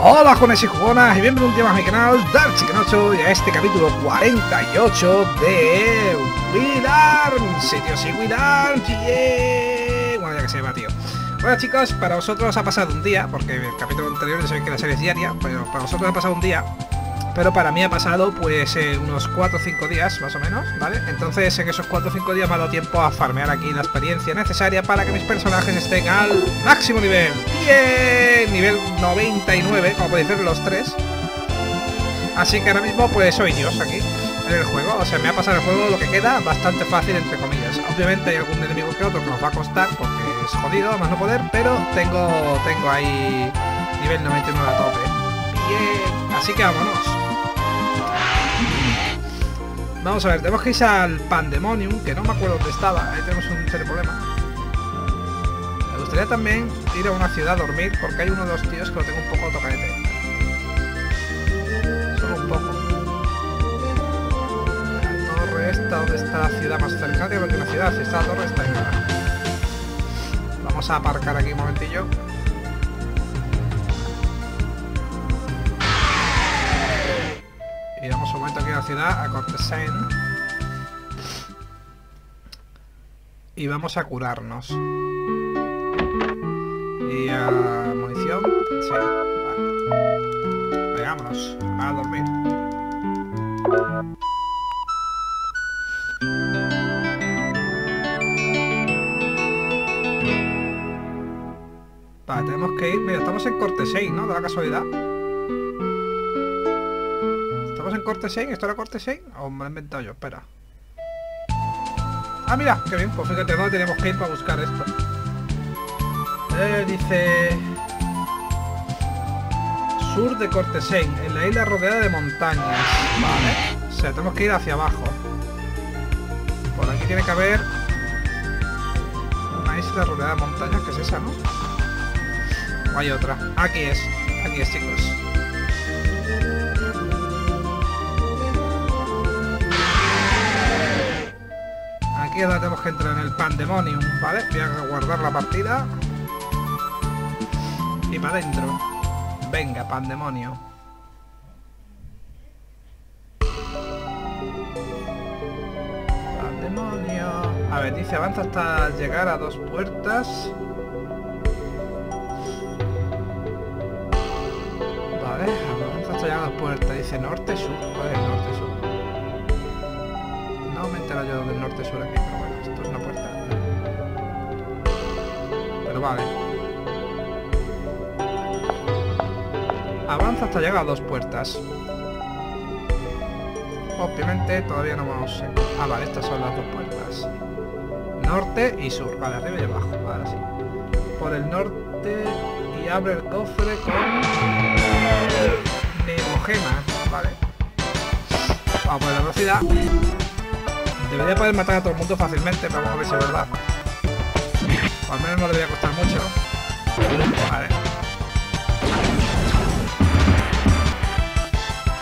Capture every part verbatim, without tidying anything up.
Hola jóvenes y jugonas y bienvenidos un día más a mi canal Darkchiken ocho y a este capítulo cuarenta y ocho de Wild Arms. Tío, sí, Wild Arms, yeah. Bueno, ya que se va, tío. Bueno chicos, para vosotros ha pasado un día, porque el capítulo anterior ya sabéis que la serie es diaria, pero para vosotros ha pasado un día, pero para mí ha pasado pues eh, unos cuatro o cinco días más o menos, ¿vale? Entonces en esos cuatro o cinco días me ha dado tiempo a farmear aquí la experiencia necesaria para que mis personajes estén al máximo nivel. ¡Bien! Nivel noventa y nueve, como podéis ver los tres. Así que ahora mismo pues soy Dios aquí en el juego. O sea, me ha pasado el juego lo que queda bastante fácil, entre comillas. Obviamente hay algún enemigo que otro que nos va a costar porque es jodido, más no poder, pero tengo, tengo ahí nivel noventa y nueve a tope. ¡Bien! Así que vámonos. Vamos a ver, tenemos que ir al Pandemonium, que no me acuerdo dónde estaba, ahí tenemos un serio problema. Me gustaría también ir a una ciudad a dormir, porque hay uno de los tíos que lo tengo un poco tocarete. Solo un poco. La torre esta, ¿dónde está la ciudad más cercana? Creo que la ciudad, si está la torre, está en nada. Vamos a aparcar aquí un momentillo. Y damos un momento aquí a la ciudad, a Cortesein. Y vamos a curarnos. Y a munición. Sí, vale. Veámonos, a dormir. Vale, tenemos que ir. Mira, estamos en Cortesein, ¿no? De la casualidad. ¿En Cortesein? ¿Esto era Cortesein? ¿O me lo he inventado yo? Espera. Ah, mira, qué bien, pues fíjate dónde tenemos que ir para buscar esto. Eh, dice... Sur de Cortesein, en la isla rodeada de montañas. Vale. O sea, tenemos que ir hacia abajo. Por aquí tiene que haber... una isla rodeada de montañas, que es esa, ¿no? O hay otra. Aquí es. Aquí es, chicos. Aquí es donde tenemos que entrar en el Pandemonium, ¿vale? Voy a guardar la partida. Y para adentro. Venga, Pandemonio. Pandemonio. A ver, dice avanza hasta llegar a dos puertas. Vale, avanza hasta llegar a dos puertas. Dice norte-sur. ¿Cuál es el norte-sur? No me entero yo del norte-sur aquí, pero bueno, esto es una puerta. Pero vale. Avanza hasta llegar a dos puertas. Obviamente todavía no vamos a... Ah, vale, estas son las dos puertas. Norte y sur. Vale, arriba y abajo. Ahora sí. Por el norte y abre el cofre con... Neogemas. Vale. Vamos por la velocidad. Debería poder matar a todo el mundo fácilmente, pero vamos a ver si es verdad. O al menos no le debería costar mucho. Vale.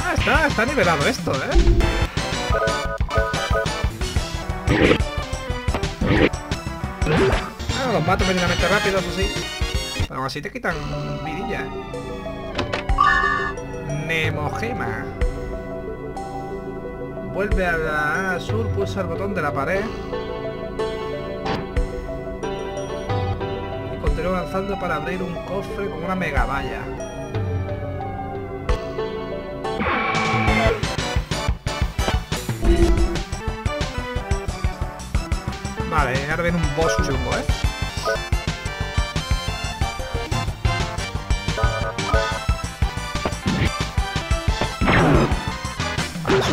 Ah, está, está nivelado esto, ¿eh? Ah, los mato medianamente rápido, eso sí. Pero así te quitan vidilla. Nemogema. Vuelve a la sur, pulsa el botón de la pared y continúa avanzando para abrir un cofre con una mega valla. Vale, ahora viene un boss chungo, ¿eh?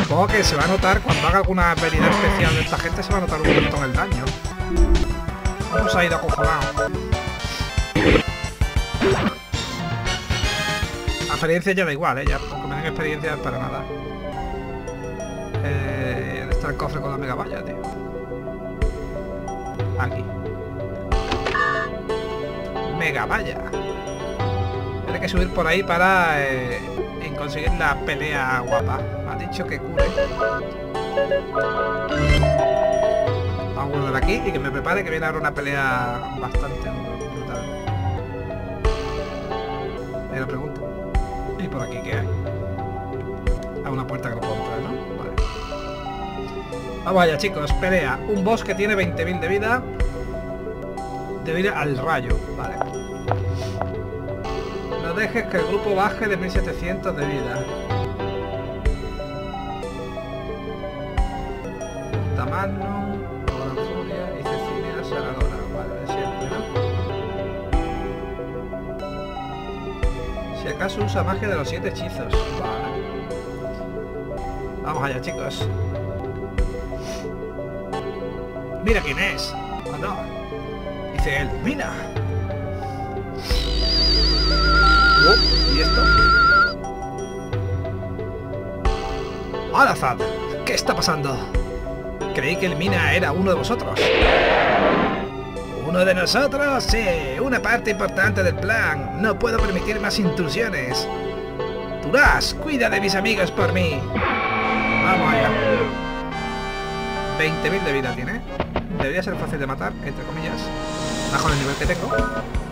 Supongo que se va a notar cuando haga alguna habilidad especial de esta gente, se va a notar un montón el daño. ¿Cómo se ha ido acojonado? La experiencia ya da igual, ¿eh? Ya, porque me dan experiencia para nada. Eh, ¿Dónde está el cofre con la mega valla, tío? Aquí. Mega valla. Tiene que subir por ahí para... Eh, conseguir la pelea guapa. Me ha dicho que cure. Vamos a volver aquí y que me prepare, que viene ahora una pelea bastante brutal. Ahí la pregunta. ¿Y por aquí qué hay? Hay una puerta que no puedo entrar, ¿no? Vale. Vamos allá, chicos. Pelea. Un boss que tiene veinte mil de vida. De vida al rayo. Vale. No dejes que el grupo baje de mil setecientos de vida. Tamano. Caso usa magia de los siete hechizos. Vale. Vamos allá, chicos. Mira quién es. Oh, no. Dice él. Mira. Oh, ¿y esto? Alafán, ¿qué está pasando? Creí que el Mina era uno de vosotros. ¿Uno de nosotros? Sí, una parte importante del plan. No puedo permitir más intrusiones. Turás, cuida de mis amigos por mí. Vamos allá. veinte mil de vida tiene. Debería ser fácil de matar, entre comillas. Bajo el nivel que tengo.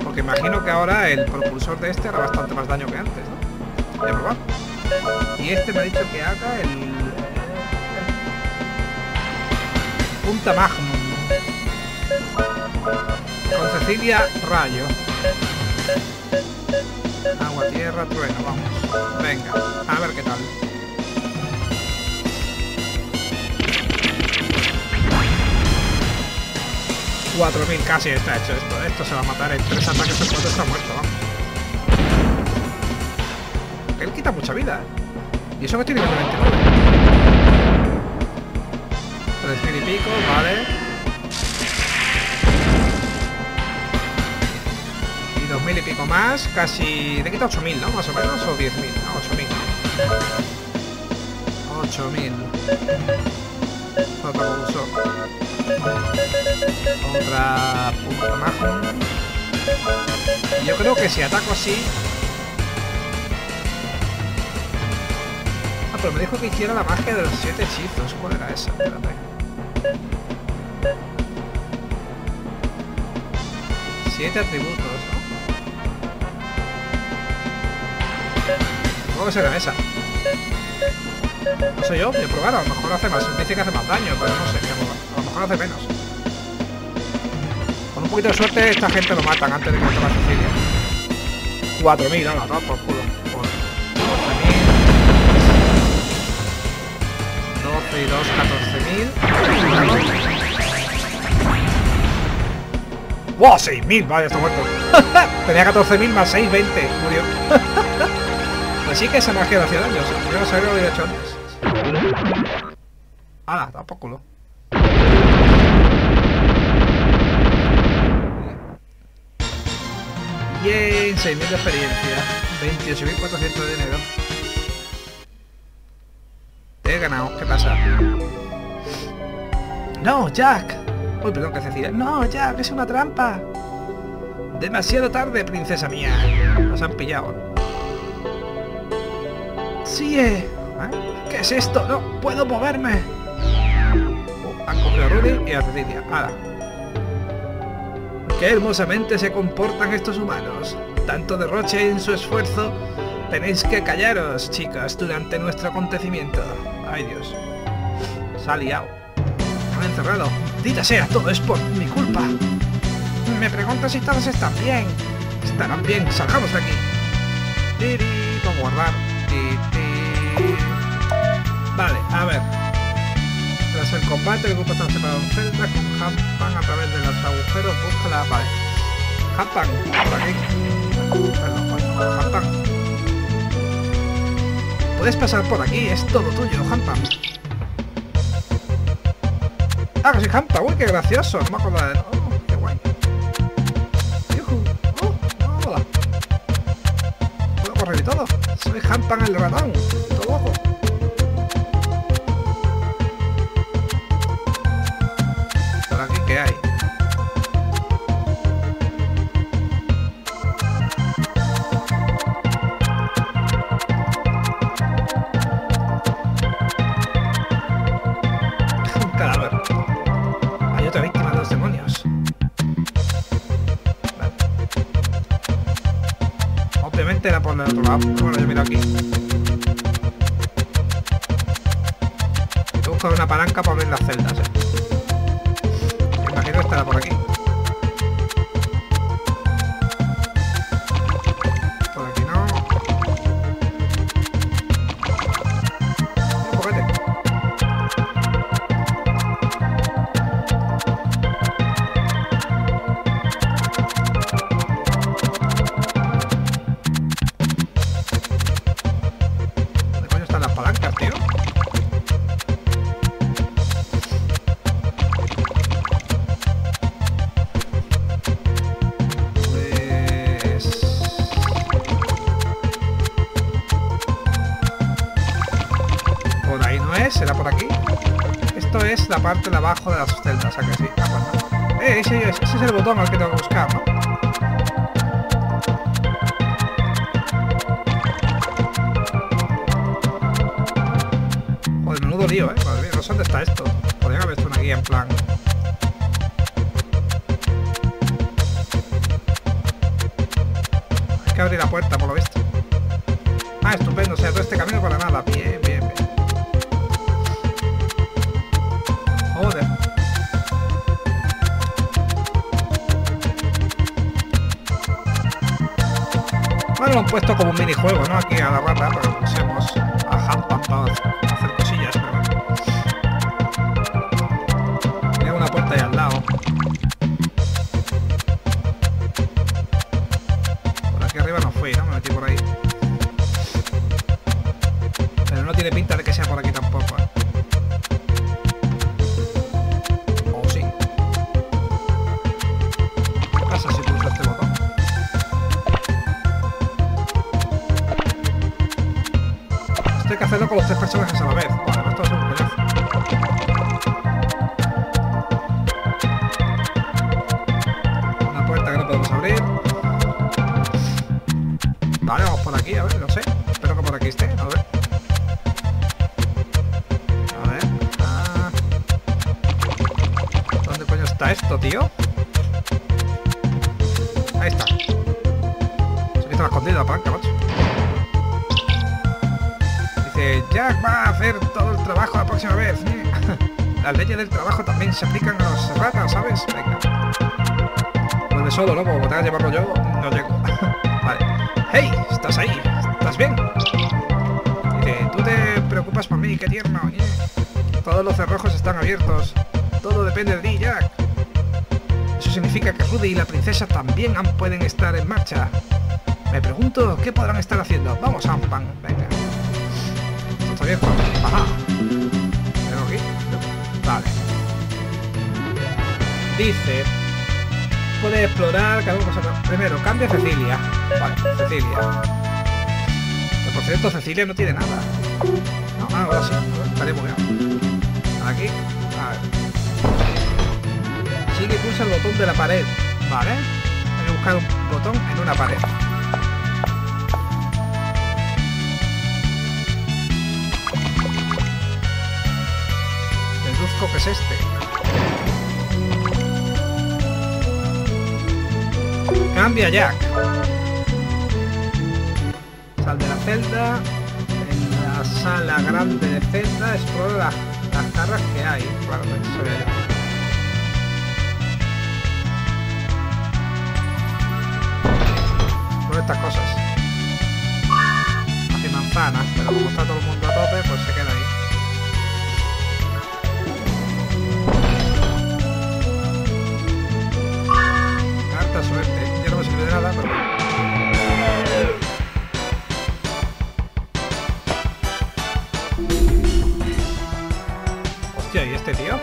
Porque imagino que ahora el propulsor de este hará bastante más daño que antes, ¿no? Voy a probar. Y este me ha dicho que haga el... Punta Magnum. Cortesein, rayo. Agua, tierra, trueno, vamos. Venga, a ver qué tal. cuatro mil casi está hecho esto. Esto se va a matar en tres ataques de cuatro, está muerto, vamos. Él quita mucha vida. Y eso que tiene que tener veintinueve. tres mil y pico, vale. dos mil y pico más, casi... Te quita ocho mil, ¿no? Más o menos, o diez mil, no, ocho mil. ocho mil. Otro bolso. Otra punta majo. Yo creo que si ataco así... Ah, pero me dijo que hiciera la magia de los siete hechizos. ¿Cuál era esa? Espérate. siete atributos, ¿no? ¿Cómo será esa? No sé yo, voy a probar, a lo mejor hace más, dice que hace más daño, pero no sé, a lo mejor hace menos. Con un poquito de suerte esta gente lo matan antes de que tome Cecilia. cuatro mil, no, no, no, por culo. Por doce mil. doce y dos, catorce mil. ¡Wow! seis mil, vale, está muerto. Tenía catorce mil más seis, veinte, murió. Así que esa magia de hacía daño, yo no sabía lo que había hecho antes. ¡Hala! Tampoco lo. ¡Yay! seis mil de experiencia. veintiocho mil cuatrocientos de dinero. Te he ganado, ¿qué pasa? ¡No, Jack! Uy, perdón, que Cecilia. ¡No, Jack! ¡Es una trampa! Demasiado tarde, princesa mía. Nos han pillado. Sí, eh. ¿Qué es esto? No puedo moverme. Uh, han cogido a Rudy y a Cecilia. ¡Hala! ¡Qué hermosamente se comportan estos humanos! Tanto derroche en su esfuerzo. Tenéis que callaros, chicas, durante nuestro acontecimiento. ¡Ay, Dios! Se ha liado. Me han encerrado. ¡Dita sea! Todo es por mi culpa. Me pregunto si todos están bien. Estarán bien. Salgamos de aquí. ¡Tiri! Vamos a guardar. Vale, a ver. Tras el combate, el grupo está separado en celdas con Humpan a través de los agujeros. Busca la... Vale. Humpan, por aquí. Perdón, bueno, Humpan. Puedes pasar por aquí, es todo tuyo, Humpan. Ah, que soy Humpan. Uy, qué gracioso. No me acuerdo de... Oh, qué guay. Yuhu. Oh, hola. Puedo correr y todo. Soy Humpan el ratón. Todo ojo. ¿Qué hay? Un cadáver. Hay otra víctima de los demonios. Vale. Obviamente era por la... otro lado. Bueno, yo miro aquí. He buscado una palanca para abrir las celdas, ¿eh? Me imagino que estará por aquí. Por aquí no. Un poquete. ¿Dónde coño están las palancas, tío? ¿Será por aquí? Esto es la parte de abajo de las celdas, ¿a que sí? Ah, bueno. eh, ese, ese es el botón al que tengo que buscar, ¿no? Joder, menudo lío, ¿eh? Madre mía, no sé dónde está esto. Podría haber hecho una guía en plan... Hay que abrir la puerta, por lo visto. Ah, estupendo, o sea, todo este camino para nada. Bien, bien, bien. Joder. Bueno, lo han puesto como un minijuego, ¿no? Aquí a la rata, pero usemos a Humpan para hacer cosillas, pero... Tenía una puerta ahí al lado. Por aquí arriba no fui, ¿no? Me metí por ahí. Pero no tiene pinta de que sea por aquí tampoco, ¿eh? Hay que hacerlo con los tres personajes a la vez. Bueno, esto es un coñazo. Una puerta que no podemos abrir. Vale, vamos por aquí, a ver, no sé. Espero que por aquí esté, a ver. A ver. Ah. ¿Dónde coño está esto, tío? Ahí está. Se me estaba escondida la palanca, macho. Jack va a hacer todo el trabajo la próxima vez. Las leyes del trabajo también se aplican a los ratas, ¿sabes? Venga. Vuelve solo, ¿no? Como te vas a llevarlo yo, no llego. Vale. ¡Hey! ¿Estás ahí? ¿Estás bien? Dice, tú te preocupas por mí, qué tierno. Yeah. Todos los cerrojos están abiertos. Todo depende de ti, Jack. Eso significa que Rudy y la princesa también pueden estar en marcha. Me pregunto qué podrán estar haciendo. Vamos, Humpan. Venga. Abierto. Ajá. ¿Tengo aquí? Vale. Dice... Puedes explorar cada cosa. Primero, cambia Cecilia. Vale, Cecilia. Pero por cierto, Cecilia no tiene nada. No, ah, ahora sí. Estaré bugueado. Aquí. A ver. Sigue y pulsa el botón de la pared. Vale. Hay que buscar un botón en una pared. Que es este. Cambia Jack. Sal de la celda. En la sala grande de celda explora las, las jarras que hay. Claro, no se ve ya. Por estas cosas. Hace manzanas, pero como está todo el mundo a tope, pues se queda ahí. Suerte, ya no me sirve de nada, pero hostia, ¿y este tío?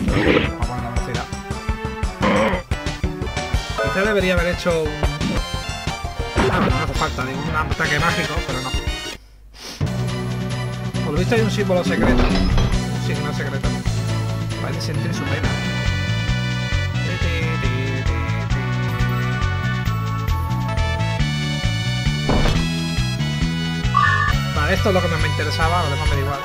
Vamos a la velocidad. Quizá debería haber hecho un... Ah, bueno, no hace falta, digo, un ataque mágico, pero no. Por lo visto hay un símbolo secreto. Un signo secreto. Parece sentir su pena. Vale, esto es lo que más me interesaba, lo demás me da igual.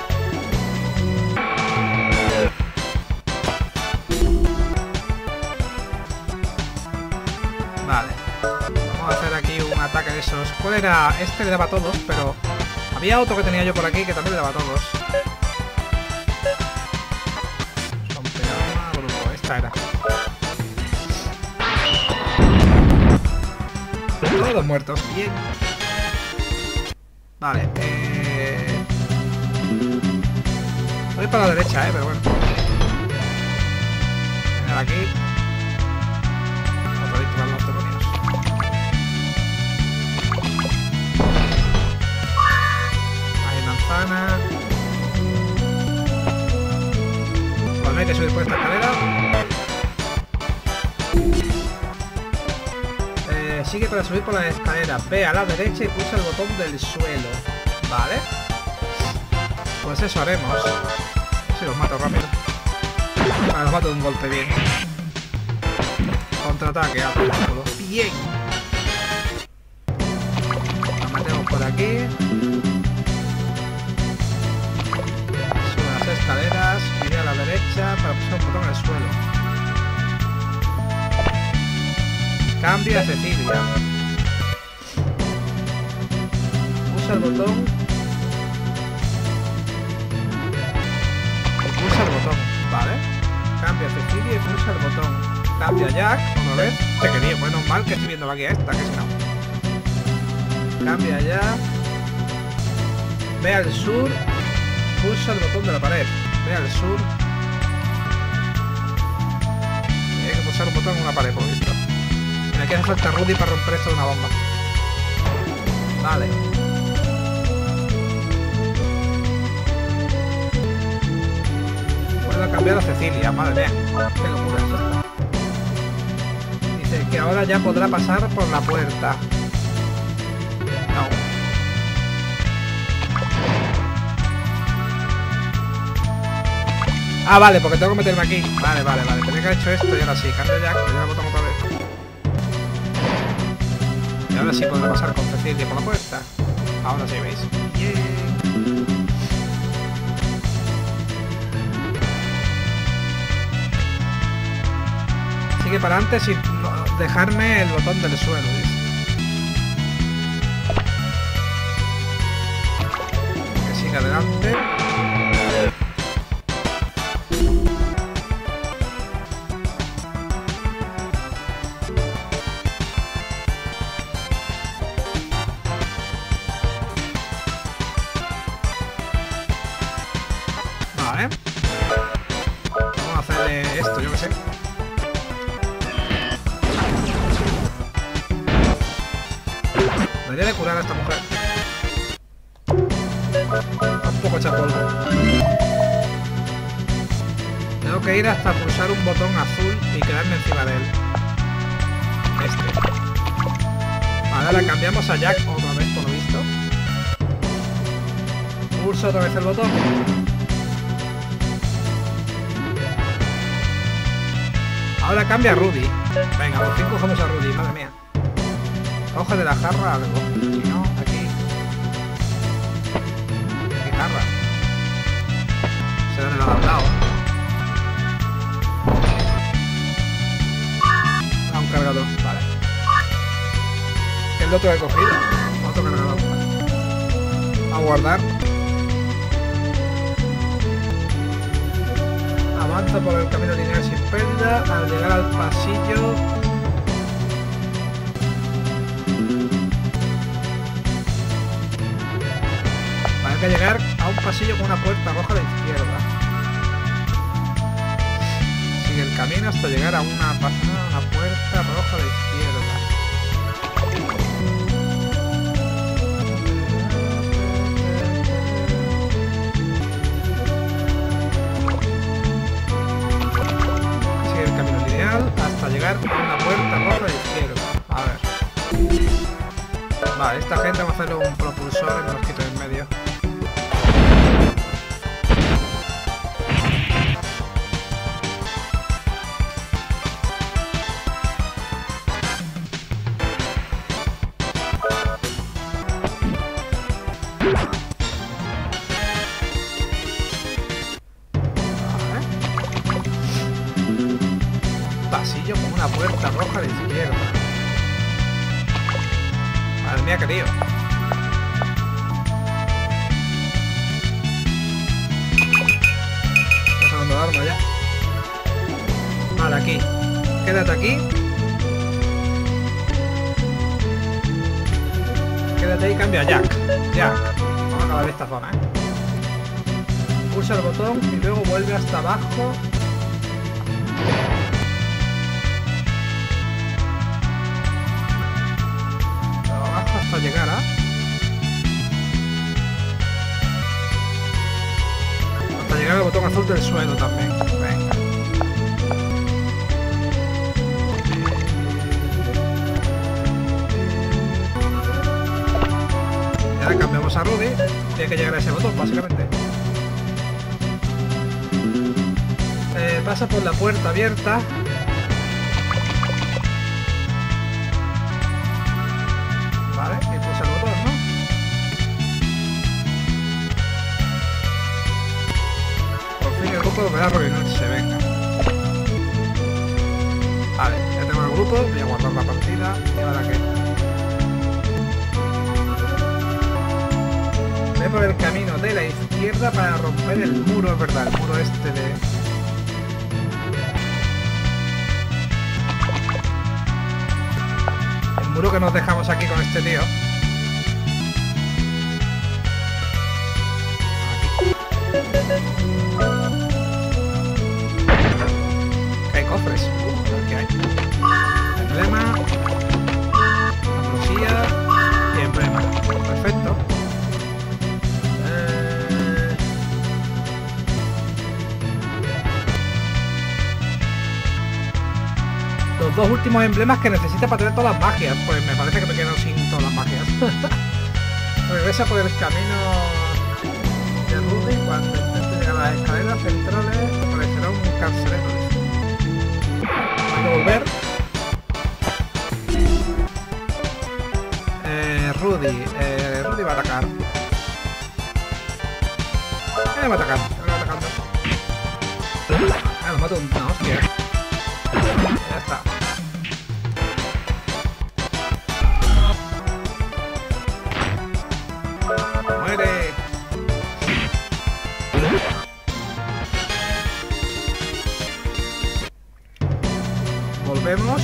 Vale. hacer aquí un ataque de esos. ¿Cuál era? Este le daba a todos, pero había otro que tenía yo por aquí que también le daba a todos. Esta era. Todos muertos, bien. Vale, eh... voy para la derecha, eh, pero bueno. Venir aquí. Otra víctima de los demonios. Hay manzana. Vale, hay que subir por esta escalera. Eh, sigue para subir por la escalera. Ve a la derecha y pulsa el botón del suelo. Vale. Pues eso haremos. Si los mato rápido. Vale, los mato de un golpe bien. Contraataque, alto, todo. Bien. Nos metemos por aquí. Subo las escaleras. Iré a la derecha para pulsar un botón en el suelo. Cambia a Cecilia. Usa el botón. Vale, cambia Cecilia y pulsa el botón. Cambia Jack, otra vez. Te quería, bueno, mal que estoy viendo aquí a esta, que si no. Cambia Jack. Ve al sur. Pulsa el botón de la pared. Ve al sur. Hay que pulsar un botón en una pared, por visto. Mira, aquí hace falta Rudy para romper esto de una bomba. Vale. A cambiar a Cecilia, madre mía, qué locura es esta. Dice que ahora ya podrá pasar por la puerta. No. Ah, vale, porque tengo que meterme aquí. Vale, vale, vale, tenía que haber hecho esto y ahora sí, cambio ya, que ya lo botón otra vez. Y ahora sí podrá pasar con Cecilia por la puerta. Ahora sí, veis. Yeah. Que para antes y dejarme el botón del suelo, ¿sí? Que siga adelante. Vale, vamos a hacer esto, yo que sé. Debería de curar a esta mujer. Un poco echa polvo. Tengo que ir hasta pulsar un botón azul y quedarme encima de él. Este. Vale, ahora cambiamos a Jack otra vez, por lo visto. Pulso otra vez el botón. Ahora cambia a Rudy. Venga, por fin cogemos a Rudy, madre mía. Hoja de la jarra, algo. Si no, aquí. ¿Qué jarra? Se la han dado. Ah, un cargador, vale. El otro que he cogido. Otro cargador. Vale. A guardar. Avanza por el camino lineal sin pérdida. Al llegar al pasillo. Que llegar a un pasillo con una puerta roja a la izquierda. Sigue el camino hasta llegar a una, una puerta roja a la izquierda. Sigue el camino lineal hasta llegar a una puerta roja a la izquierda. A ver. Vale, esta gente va a hacer un propulsor y me los quito en medio. Pasillo con una puerta roja a la izquierda. tenía querido. Vamos a abandonarnos ya. Vale, aquí. Quédate aquí. Quédate ahí y cambia a Jack. Jack. Vamos a acabar esta zona, ¿eh? Pulsa el botón y luego vuelve hasta abajo. Hasta llegar a... hasta llegar al botón azul del suelo también. Venga. Y ahora cambiamos a Rudy. Tiene que llegar a ese botón, básicamente. Eh, pasa por la puerta abierta. Me da se venga. Vale, ya tengo el grupo, voy a guardar la partida y ahora que... Ve por el camino de la izquierda para romper el muro, es verdad, el muro este de... El muro que nos dejamos aquí con este tío. Cofres, que hay emblema, ambrosía y emblema, perfecto. Eh... Los dos últimos emblemas que necesita para tener todas las magias, pues me parece que me quedo sin todas las magias. Regresa por el camino de Rudy cuando intente llegar a las escaleras centrales aparecerá un carcelero. Volver. Eh, Rudy, eh, Rudy va a atacar. Eh, va a atacar, va atacando. Ah, lo mato un... no, hostia. Ya está. Muere. Vemos.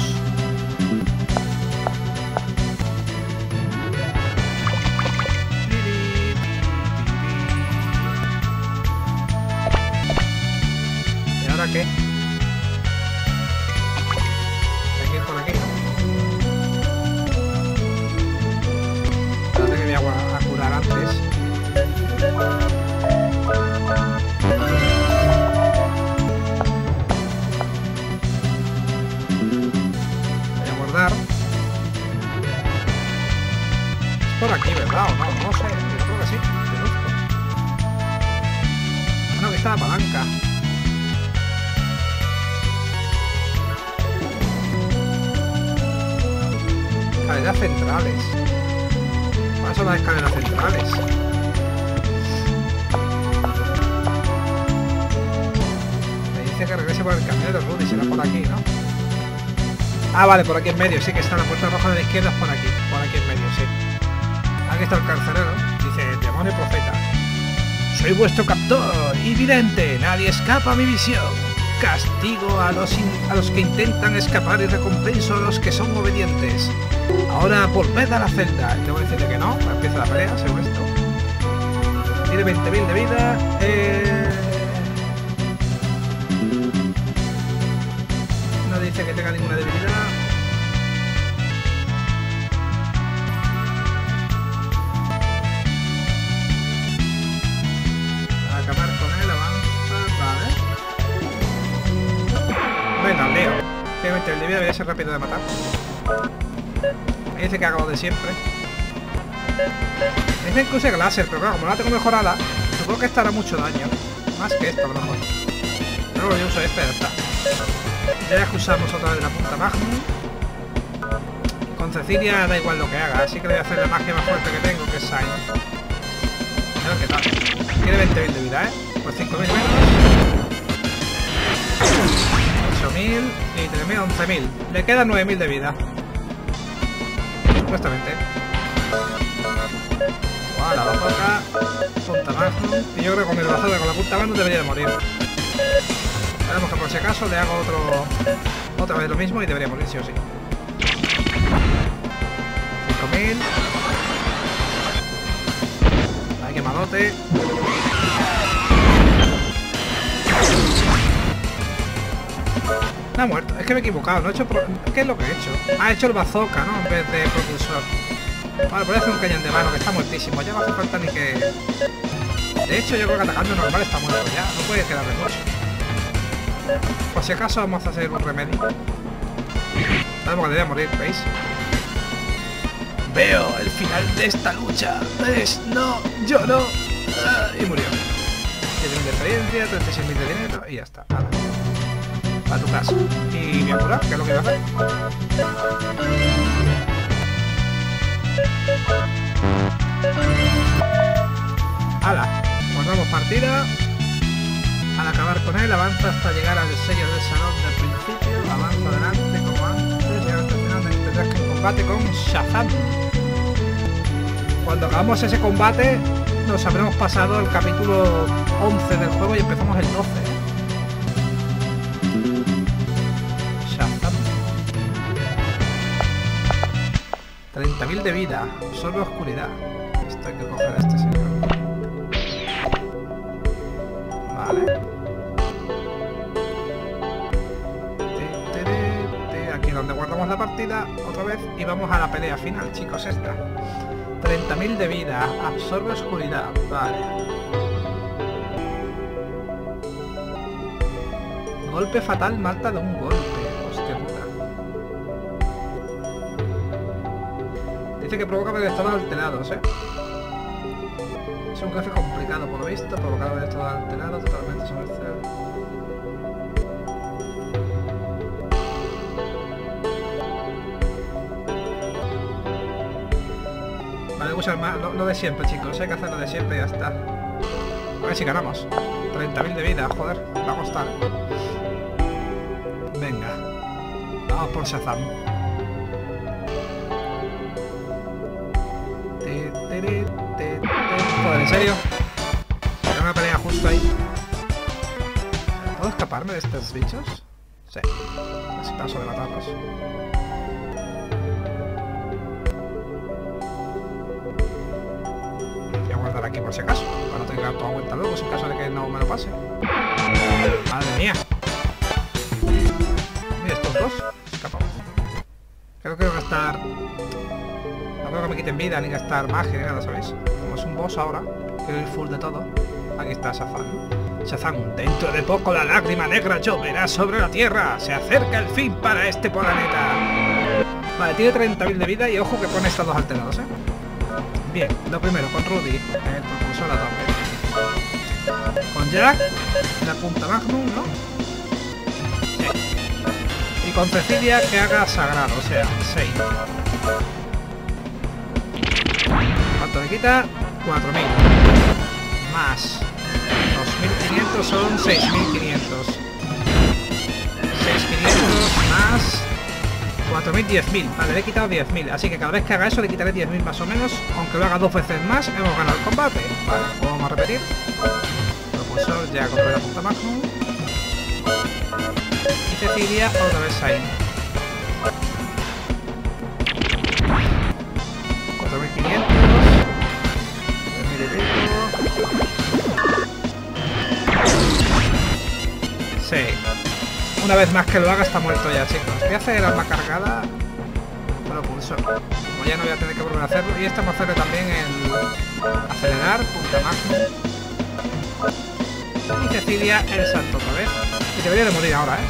¿Y ahora qué? Hay que ir por aquí. Espérate que me voy a curar antes. Por aquí, ¿verdad? O no, no sé, yo creo que sí, de luz. No, que está la palanca. Escaleras centrales. Para eso las escaleras centrales. Me dice que regrese por el camino de Rudy, será por aquí, ¿no? Ah, vale, por aquí en medio, sí que está la puerta roja de la izquierda, es por aquí, por aquí en medio, sí. Aquí está el carcelero, dice demonio profeta. Soy vuestro captor y vidente, nadie escapa a mi visión. Castigo a los, a los que intentan escapar y recompenso a los que son obedientes. Ahora volved a la celda. Te voy a decirle que no, empieza la pelea, según esto. Tiene veinte mil de vida. Eh... No dice que tenga ninguna debilidad. El de vida debería ser rápido de matar. Me dice que haga lo de siempre. Me dicen que use Glaser, pero claro, como la tengo mejorada, supongo que esta hará mucho daño. Más que esta, a lo mejor. Luego yo uso esta y ya está. Ya excusamos otra vez la punta Magnum. Con Cecilia da igual lo que haga, así que le voy a hacer la magia más fuerte que tengo, que es Sainz. A ver qué tal. Tiene veinte mil de vida, ¿eh? Pues cinco mil menos. ocho mil y tres mil, once mil. Le quedan nueve mil de vida. Supuestamente. la boca, punta abajo. Y yo creo que con mi brazada con la punta abajo no debería de morir. Sabemos que por si acaso le hago otro otra vez lo mismo y debería morir sí o sí. cinco mil. Hay que malote. No ha muerto, es que me he equivocado, no he hecho... Pro... ¿Qué es lo que he hecho? Ah, he hecho el bazooka, ¿no? En vez de propulsor. Vale, voy a hacer un cañón de mano, que está muertísimo. Ya no hace falta ni que... De hecho, yo creo que atacando normal está muerto ya. No puede quedarle mucho. Por si acaso vamos a hacer un remedio. Sabemos que debía morir, ¿veis? Veo el final de esta lucha. Es... no, yo no. Ah, y murió. siete mil de experiencia, treinta y seis mil de dinero y ya está. Vale. A tu casa. Y me voy a curar, que es lo que voy a hacer. ¡Hala! Guardamos partida. Al acabar con él, avanza hasta llegar al sello del salón del principio. Avanza adelante como antes. Llegar hasta el final de tendrás que combate con Shazam. Cuando acabamos ese combate, nos habremos pasado el capítulo once del juego y empezamos el doce. treinta mil de vida, solo oscuridad. Esto hay que coger a este señor. Vale. Aquí donde guardamos la partida, otra vez, y vamos a la pelea final, chicos, esta. treinta mil de vida, absorbe oscuridad, vale. Golpe fatal, mata de un golpe. Dice que provoca por estados alterados, ¿eh? Es un jefe complicado por lo visto, provocar por estados alterados, totalmente sobreestimado. Vale, usar más, lo, lo de siempre, chicos, hay que hacer lo de siempre y ya está. A ver si ganamos. treinta mil de vida, joder, va a costar. Venga, vamos por Shazam. Joder, en serio. Era una pelea justo ahí. ¿Puedo escaparme de estos bichos? Sí. Así paso de matarlos. Voy a guardar aquí por si acaso. Para no tener que dar toda vuelta luego, en caso de que no me lo pase. ¡Madre mía! Mira, estos dos. Escapamos. Creo que voy a gastar... No creo que me quiten vida, ni gastar magia, ni nada, ¿sabéis? Como es un boss ahora, quiero ir full de todo. Aquí está Shazam. Shazam, dentro de poco la lágrima negra lloverá sobre la tierra. Se acerca el fin para este planeta. Vale, tiene treinta mil de vida y ojo que pone estados alterados, ¿eh? Bien, lo primero, con Rudy, el propulsor a tope. Con Jack, la punta magnum, ¿no? Sí. Y con Cecilia que haga sagrado, o sea, seis. ¿Cuánto le quita? cuatro mil. Más dos mil quinientos son seis mil quinientos. seis mil quinientos más cuatro mil, diez mil. Vale, le he quitado diez mil. Así que cada vez que haga eso le quitaré diez mil más o menos. Aunque lo haga dos veces más, hemos ganado el combate. Vale, pues vamos a repetir. Propulsor, ya compré la punta magnum. Y Cecilia otra vez ahí. cuatro mil quinientos. Sí. Una vez más que lo haga está muerto ya, chicos. Voy a hacer arma cargada con propulsor. Como ya no voy a tener que volver a hacerlo. Y esta me hace también el acelerar, punta máxima. Y Cecilia el salto otra vez. Y debería de morir ahora, ¿eh?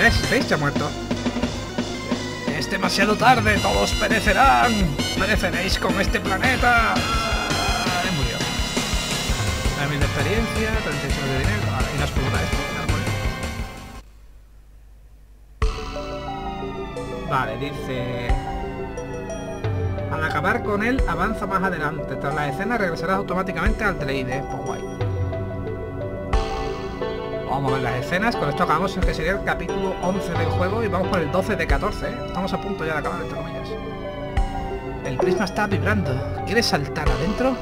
¿Veis? ¿Veis? Ya ha muerto. Es demasiado tarde, todos perecerán. Pereceréis con este planeta. Ah, y murió. nueve mil de experiencia, treinta y ocho de dinero. Vale, y no es pura esto. Vale, dice... Al acabar con él, avanza más adelante. Tras la escena regresarás automáticamente al Alleide. Pues guay. vamos a mover las escenas. Con esto acabamos el que sería el capítulo once del juego y vamos por el doce de catorce, ¿eh? Estamos a punto ya de acabar, entre comillas. El prisma está vibrando. ¿Quieres saltar adentro?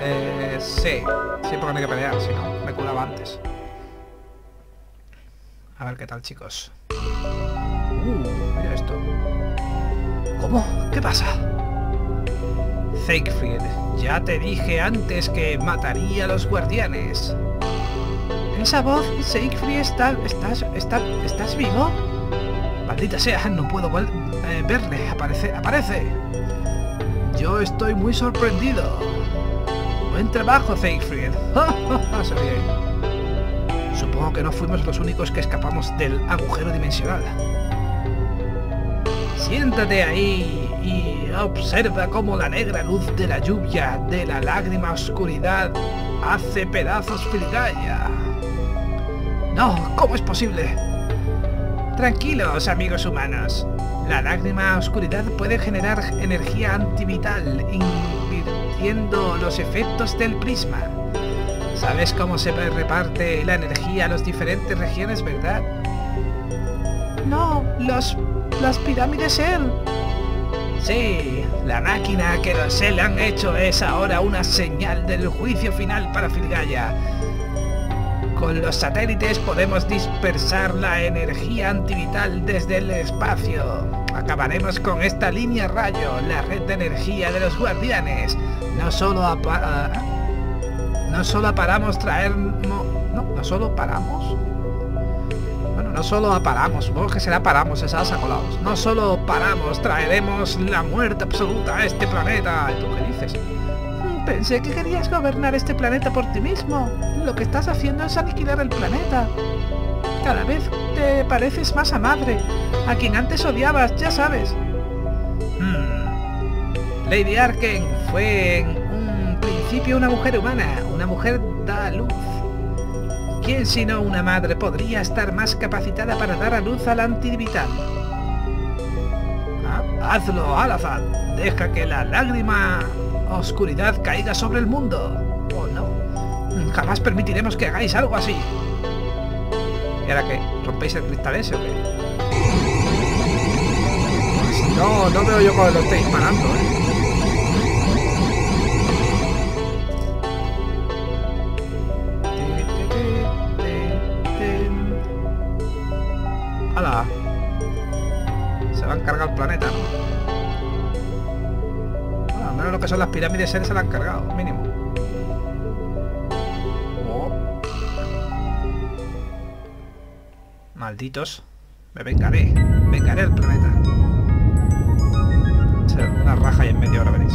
Eh, sí. Sí, porque no hay que pelear, si no, me curaba antes. A ver qué tal, chicos. Uh, mira esto. ¿Cómo? ¿Qué pasa? Siegfried, ya te dije antes que mataría a los guardianes. ¿Esa voz, Siegfried, está, estás, está, estás vivo? Maldita sea, no puedo eh, verle. Aparece, aparece. Yo estoy muy sorprendido. Buen trabajo, Siegfried. Supongo que no fuimos los únicos que escapamos del agujero dimensional. Siéntate ahí y observa cómo la negra luz de la lluvia, de la lágrima oscuridad, hace pedazos Filgaia. No, ¿cómo es posible? Tranquilos, amigos humanos. La lágrima oscuridad puede generar energía antivital, invirtiendo los efectos del prisma. ¿Sabes cómo se reparte la energía a las diferentes regiones, verdad? No, los... las pirámides Sel. Sí, la máquina que los Sel han hecho es ahora una señal del juicio final para Filgaia. Con los satélites podemos dispersar la energía antivital desde el espacio. Acabaremos con esta línea rayo, la red de energía de los guardianes. No solo apa no solo paramos traer no, no solo paramos. No solo aparamos, supongo que será paramos, esas acolados. No solo paramos, traeremos la muerte absoluta a este planeta. ¿Y tú qué dices? Pensé que querías gobernar este planeta por ti mismo. Lo que estás haciendo es aniquilar el planeta. Cada vez te pareces más a madre, a quien antes odiabas, ya sabes. Hmm. Lady Harken fue en un principio una mujer humana. Una mujer da luz. ¿Quién sino una madre podría estar más capacitada para dar a luz al antivital? Ah, hazlo, Alafán. Deja que la lágrima oscuridad caiga sobre el mundo. Oh, no. Jamás permitiremos que hagáis algo así. ¿Y ahora qué? ¿Rompéis el cristal ese o qué? Pues no, no veo yo cómo lo estoy disparando, ¿eh? ¡Hala! Se la han cargado el planeta, ¿no? Bueno, al menos lo que son las pirámides se la han cargado, mínimo. Oh. Malditos. Me vengaré. Vengaré el planeta. Una raja y en media hora veréis.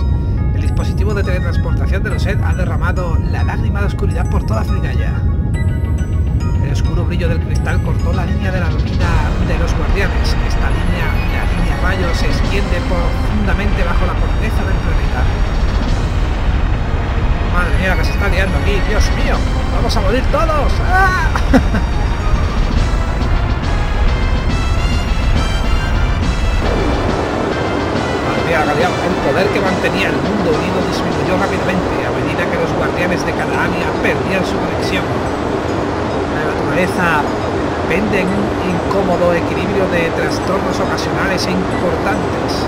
El dispositivo de teletransportación de los Sed ha derramado la lágrima de oscuridad por toda Filgaia. El oscuro brillo del cristal cortó la línea de la rutina de los guardianes. Esta línea, la línea rayo, se extiende profundamente bajo la corteza del planeta. Madre mía, que se está liando aquí, Dios mío. Vamos a morir todos. ¡Ah! Madre mía, Galeón, el poder que mantenía el mundo unido disminuyó rápidamente a medida que los guardianes de cada área perdían su conexión. Pende en un incómodo equilibrio de trastornos ocasionales e importantes.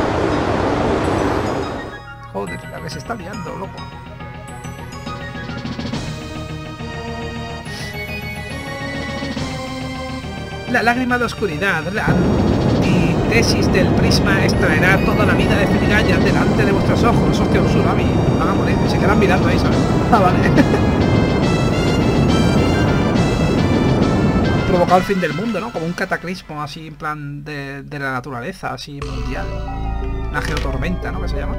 Joder, la que se está liando, loco. La lágrima de oscuridad, la antítesis del prisma, extraerá toda la vida de Filgaia delante de vuestros ojos. Hostia, un tsunami. Van a morir, se quedan mirando ahí, ¿sabes? Ah, vale. Provocado el fin del mundo, ¿no? Como un cataclismo así en plan de, de la naturaleza, así mundial. Una geotormenta, ¿no? Que se llama.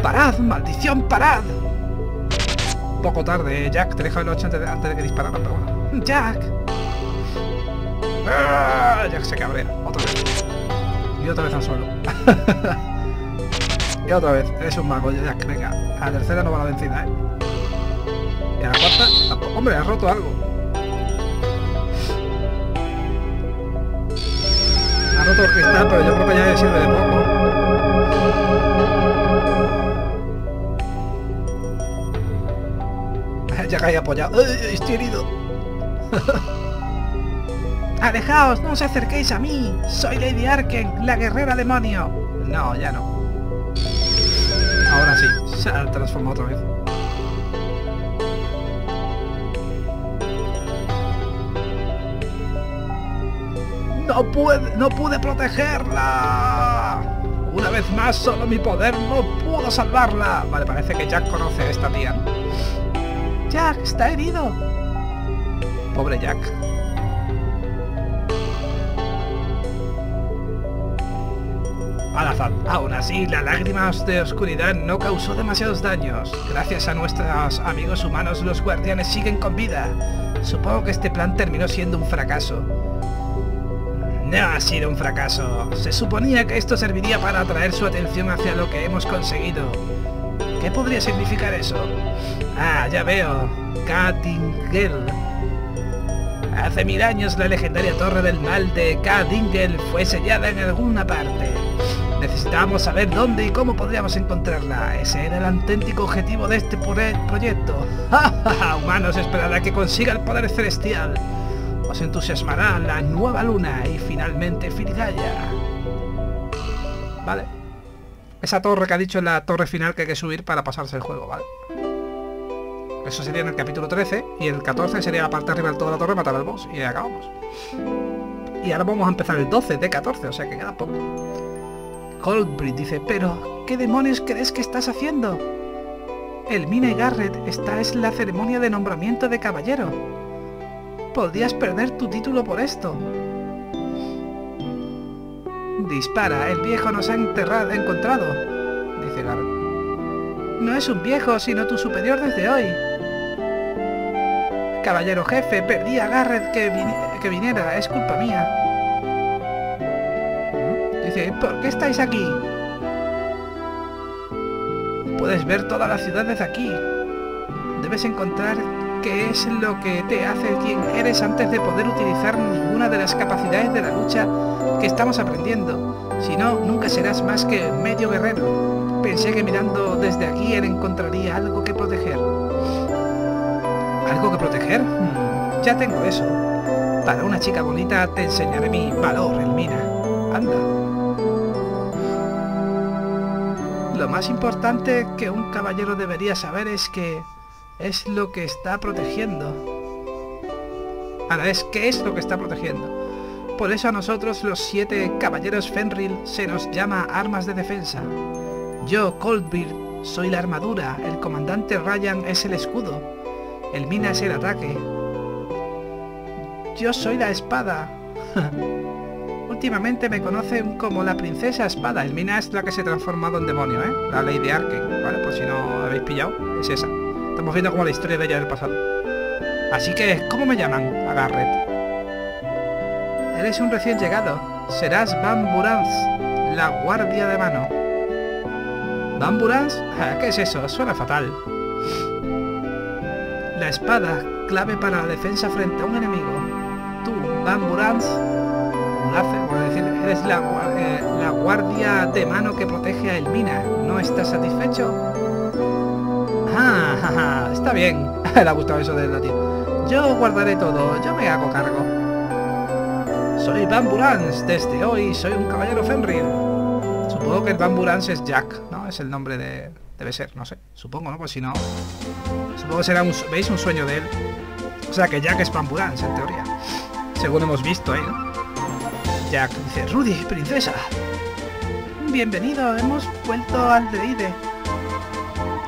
¡Parad! ¡Maldición, parad! Poco tarde, Jack. Te dejo el ocho antes de, antes de que disparara, pero bueno. ¡Jack! ¡Ah! Jack se cabrea. Otra vez. Y otra vez al suelo. Y otra vez. Eres un mago, Jack. Venga. A la tercera no va la vencida, ¿eh? Y a la cuarta... ¡Hombre, has roto algo! Ha roto el cristal, pero yo creo que ya le sirve de poco. Ya caí apoyado. ¡Ay, estoy herido! ¡Alejaos! ¡No os acerquéis a mí! ¡Soy Lady Harken, la guerrera demonio! No, ya no. Ahora sí, se ha transformado otra vez. ¡No pude, no pude protegerla! Una vez más, solo mi poder no pudo salvarla. Vale, parece que Jack conoce a esta tía. Jack, está herido. Pobre Jack. Alafán, aún así, las lágrimas de oscuridad no causó demasiados daños. Gracias a nuestros amigos humanos, los guardianes siguen con vida. Supongo que este plan terminó siendo un fracaso. No ha sido un fracaso. Se suponía que esto serviría para atraer su atención hacia lo que hemos conseguido. ¿Qué podría significar eso? Ah, ya veo. Ka Dingel. Hace mil años la legendaria torre del mal de Ka Dingel fue sellada en alguna parte. Necesitábamos saber dónde y cómo podríamos encontrarla. Ese era el auténtico objetivo de este proyecto. Humanos, esperará que consiga el poder celestial. Os entusiasmará la nueva luna y finalmente Filgaia. Vale. Esa torre que ha dicho es la torre final que hay que subir para pasarse el juego, ¿vale? Eso sería en el capítulo trece y el catorce sería la parte arriba de toda la torre, matar al boss y acabamos. Y ahora vamos a empezar el doce de catorce, o sea que queda poco. Goldbridge dice, pero ¿qué demonios crees que estás haciendo? Elmira y Garret, esta es la ceremonia de nombramiento de caballero. Podrías perder tu título por esto. Dispara, el viejo nos ha enterrado, encontrado, dice Garret. No es un viejo, sino tu superior desde hoy. Caballero jefe, perdí a Garret que, vin que viniera, es culpa mía. Dice, ¿por qué estáis aquí? Puedes ver toda la ciudad desde aquí. Debes encontrar... que es lo que te hace quien eres antes de poder utilizar ninguna de las capacidades de la lucha que estamos aprendiendo. Si no, nunca serás más que medio guerrero. Pensé que mirando desde aquí él encontraría algo que proteger. ¿Algo que proteger? Hmm, ya tengo eso. Para una chica bonita te enseñaré mi valor, Elmira. Anda. Lo más importante que un caballero debería saber es que... es lo que está protegiendo. Ahora es que es lo que está protegiendo. Por eso a nosotros los siete caballeros Fenril se nos llama armas de defensa. Yo, Coldbeard, soy la armadura. El comandante Ryan es el escudo. Elmira es el ataque. Yo soy la espada. Últimamente me conocen como la princesa espada. Elmira es la que se ha transformado en demonio, ¿eh? La Lady Harken. Vale, por si no habéis pillado, es esa. Estamos viendo como la historia de ella del pasado. Así que, ¿cómo me llaman? A Garret. Eres un recién llegado. Serás Van Burans, la guardia de mano. ¿Van Burans? ¿Qué es eso? Suena fatal. La espada, clave para la defensa frente a un enemigo. Tú, Van Burans, eres la, eh, la guardia de mano que protege a Elmira. ¿No estás satisfecho? Ah, ja, ja, está bien. Le ha gustado eso de la tía. Yo guardaré todo, yo me hago cargo. Soy Van Burans, desde hoy soy un caballero Fenrir. Supongo que el Van Burans es Jack, ¿no? Es el nombre de... debe ser, no sé. Supongo, ¿no? Pues si no... supongo que será un... ¿veis? Un sueño de él. O sea que Jack es Van Burans, en teoría. Según hemos visto ahí, ¿no? Jack dice, Rudy, princesa. Bienvenido, hemos vuelto al Aldeide.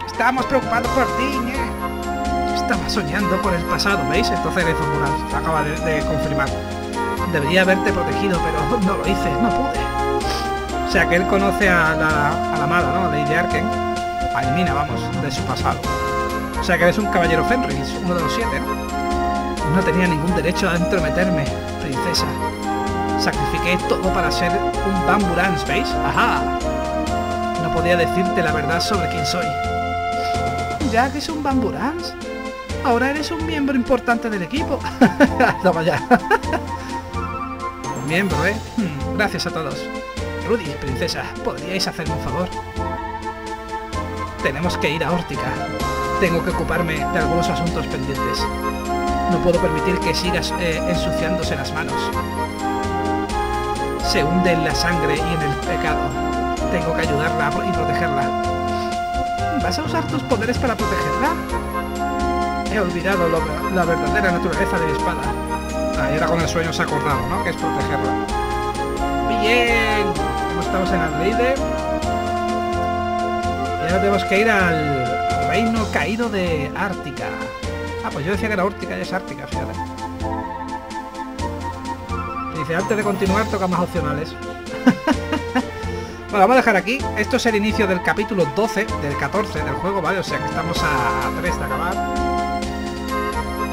Estamos preocupados por ti, ¿eh? Estaba soñando por el pasado, ¿veis? Entonces eres un Burans, acaba de, de confirmar. Debería haberte protegido, pero no lo hice, no pude. O sea que él conoce a la, a la mala, ¿no? Lady Harken, a Elmira, vamos, de su pasado. O sea que eres un caballero Fenril, uno de los siete, ¿no? No tenía ningún derecho a entrometerme, princesa. Sacrifiqué todo para ser un Van Burans, ¿veis? ¡Ajá! No podía decirte la verdad sobre quién soy. Jack es un Van Burans. Ahora eres un miembro importante del equipo. Toma ya. Un miembro, ¿eh? Gracias a todos. Rudy, princesa, ¿podríais hacerme un favor? Tenemos que ir a Arctica. Tengo que ocuparme de algunos asuntos pendientes. No puedo permitir que sigas eh, ensuciándose las manos. Se hunde en la sangre y en el pecado. Tengo que ayudarla y protegerla. ¿Vas a usar tus poderes para protegerla? He olvidado lo, la verdadera naturaleza de mi espada. Ah, y ahora con el sueño se ha acordado, ¿no? Que es protegerla. Bien. Estamos en Arleide. Y ahora tenemos que ir al reino caído de Arctica. Ah, pues yo decía que era Arctica y es Arctica, fíjate. Dice, antes de continuar toca más opcionales. Bueno, vamos a dejar aquí. Esto es el inicio del capítulo doce, del catorce del juego, ¿vale? O sea que estamos a tres de acabar.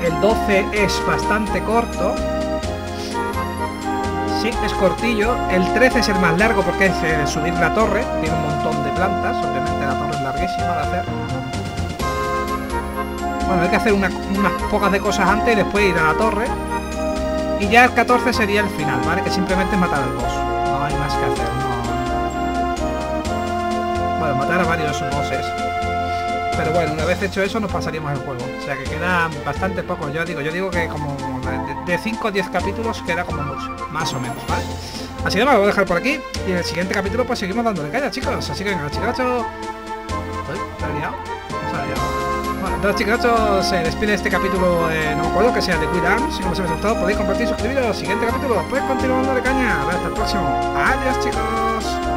El doce es bastante corto. Sí, es cortillo. El trece es el más largo porque es el subir la torre. Tiene un montón de plantas. Obviamente la torre es larguísima de hacer. Bueno, hay que hacer una, unas pocas de cosas antes y después ir a la torre. Y ya el catorce sería el final, ¿vale? Que simplemente es matar al boss. No hay más que hacer, no. Bueno, matar a varios bosses. Pero bueno, una vez hecho eso nos pasaríamos el juego. O sea que quedan bastante pocos. Yo digo, yo digo que como de cinco o diez capítulos queda como mucho. Más o menos, ¿vale? Así que me lo voy a dejar por aquí. Y en el siguiente capítulo pues seguimos dándole caña, chicos. Así que venga, chicos. ¿Se ha liado? Se ha liado. Bueno, entonces chicos, se despide este capítulo, eh, no me acuerdo que sea de Wild Arms. Si no os habéis gustado, podéis compartir y suscribiros al siguiente capítulo. Pues continuando de caña. Hasta el próximo. Adiós, chicos.